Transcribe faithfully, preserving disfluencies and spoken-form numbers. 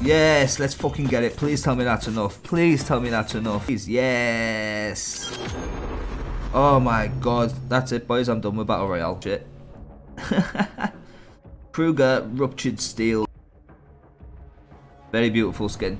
Yes, let's fucking get it. Please tell me that's enough. Please tell me that's enough. Please, yes. Oh my god. That's it, boys. I'm done with Battle Royale. Shit. Kreuger, Ruptured Steel. Very beautiful skin.